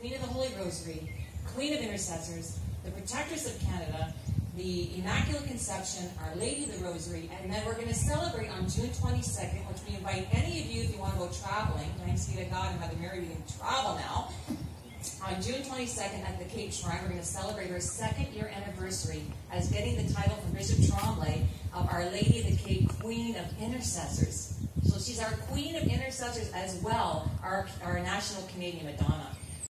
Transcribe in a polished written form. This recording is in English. Queen of the Holy Rosary, Queen of Intercessors, the Protectress of Canada, the Immaculate Conception, Our Lady of the Rosary, and then we're going to celebrate on June 22nd, which we invite any of you, if you want to go traveling, thanks be to God and Mother Mary, we can travel now. On June 22nd at the Cape Shrine, we're going to celebrate our second-year anniversary as getting the title from Bishop Tremblay of Our Lady of the Cape, Queen of Intercessors. So she's our Queen of Intercessors as well, our national Canadian Madonna.